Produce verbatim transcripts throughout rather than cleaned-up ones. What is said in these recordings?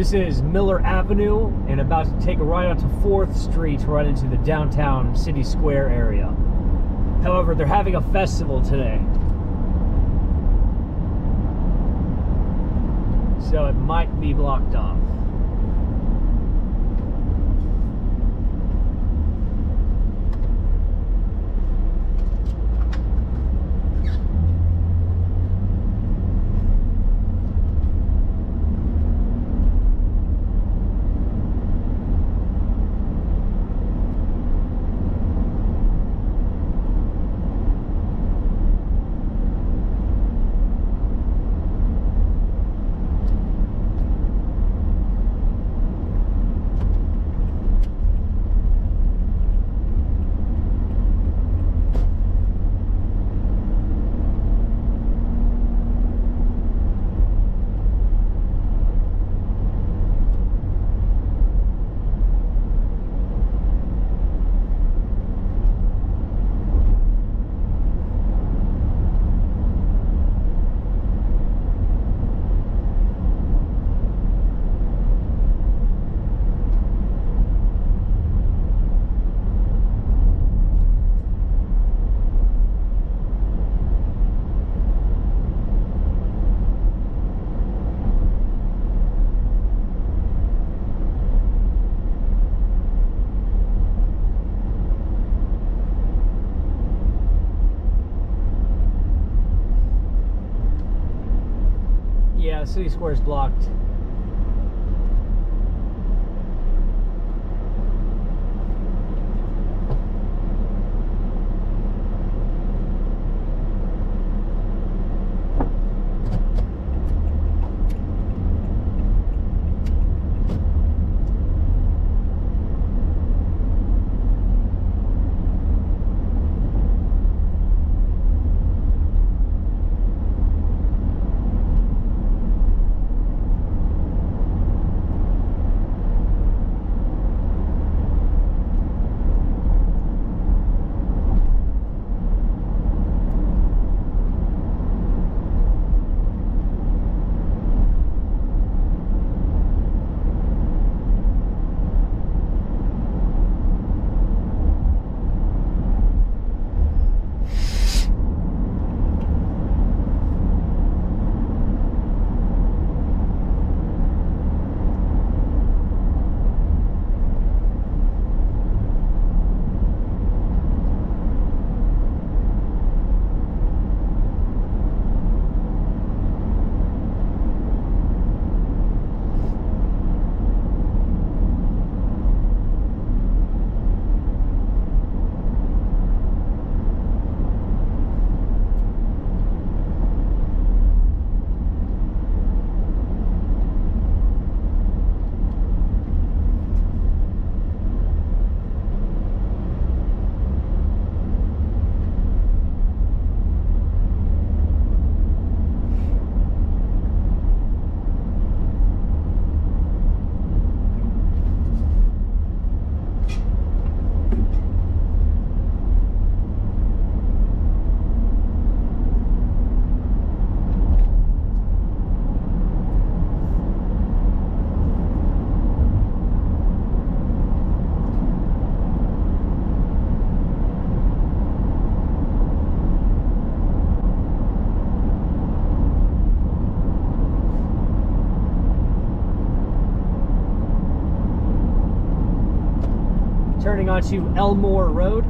This is Miller Avenue, and about to take a ride onto fourth street right into the downtown city square area. However, they're having a festival today, so it might be blocked off. Yeah, city square is blocked. Turning onto Elmore Road.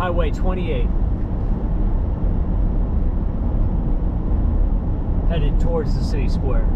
Highway twenty-eight, headed towards the city square.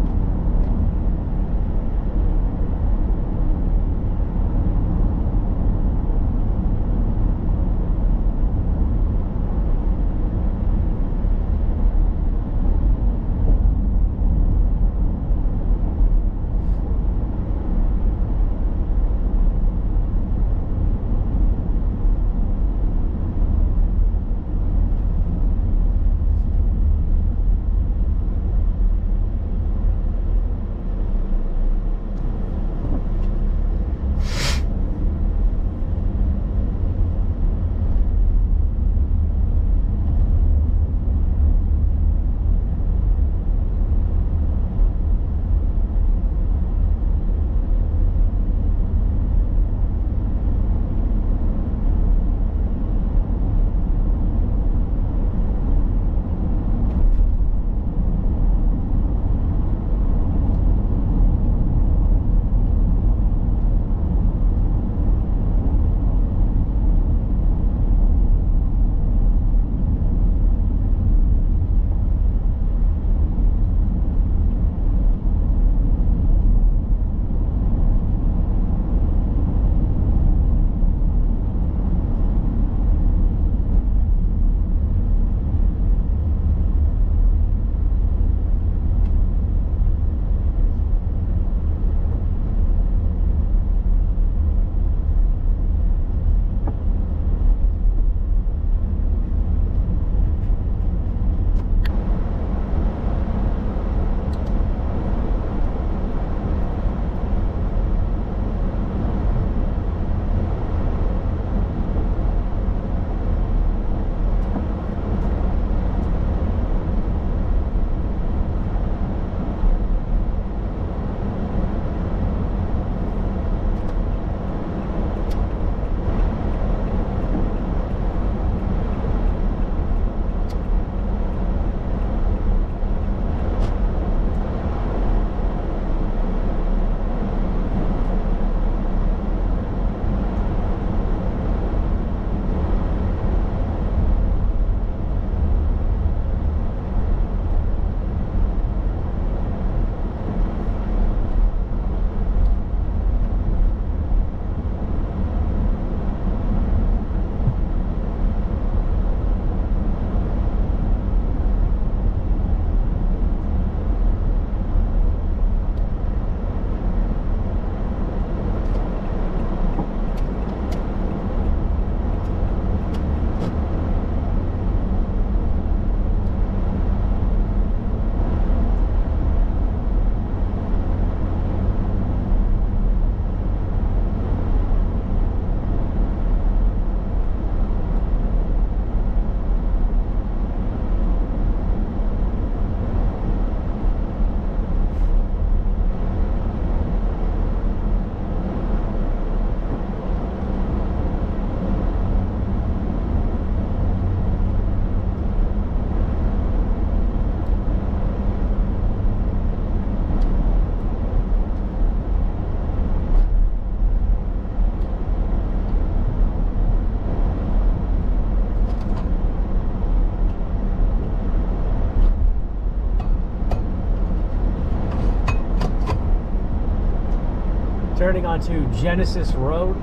Turning onto Genesis Road.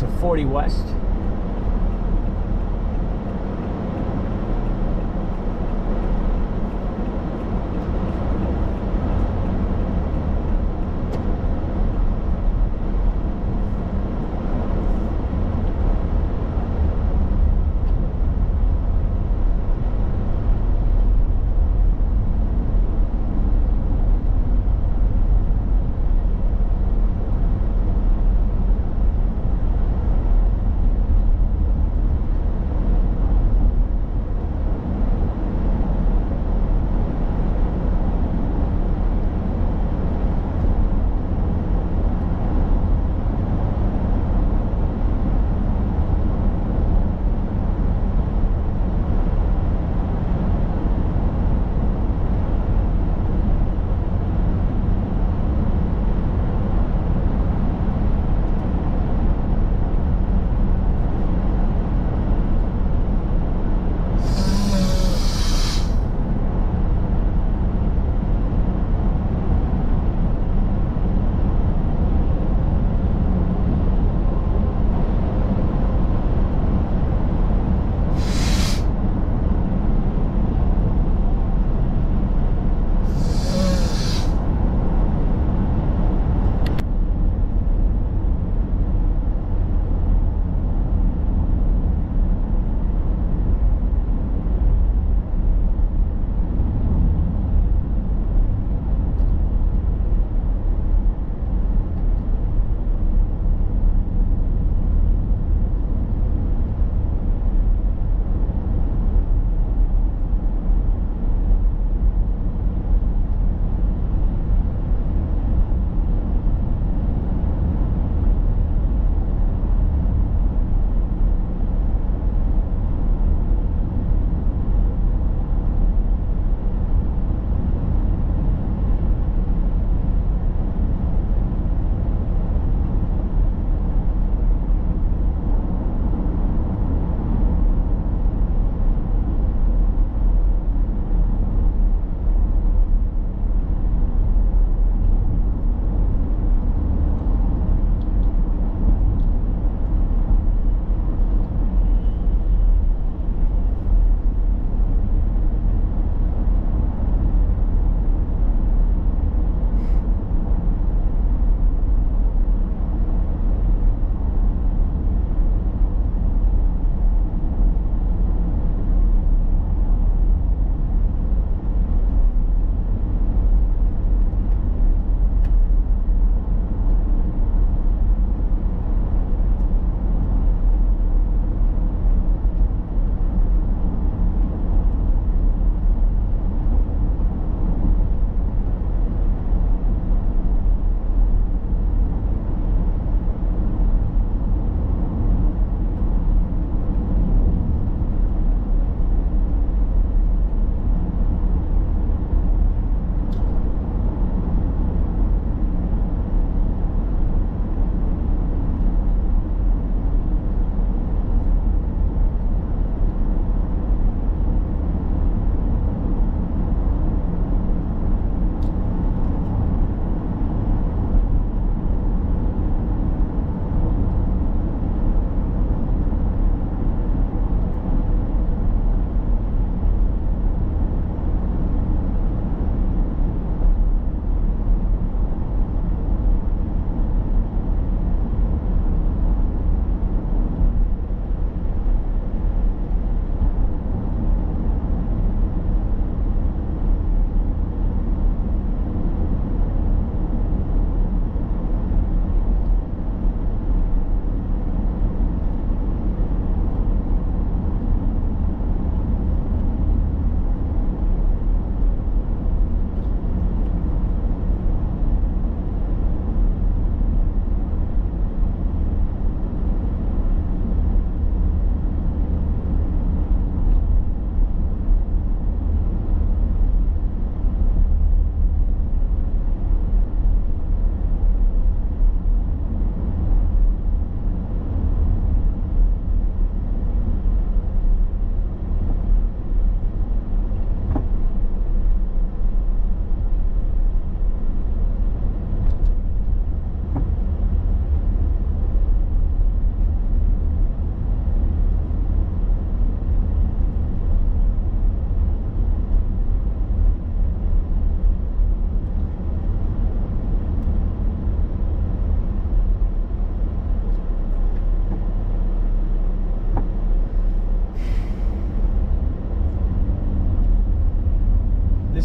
going to forty West.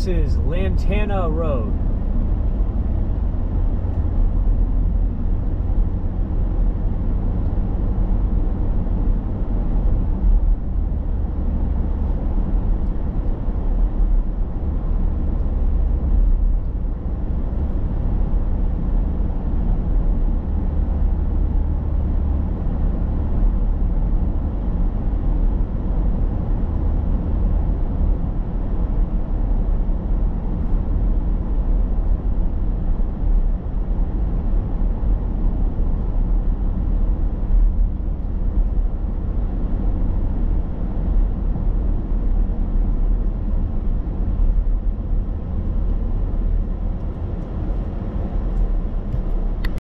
is Lantana Road.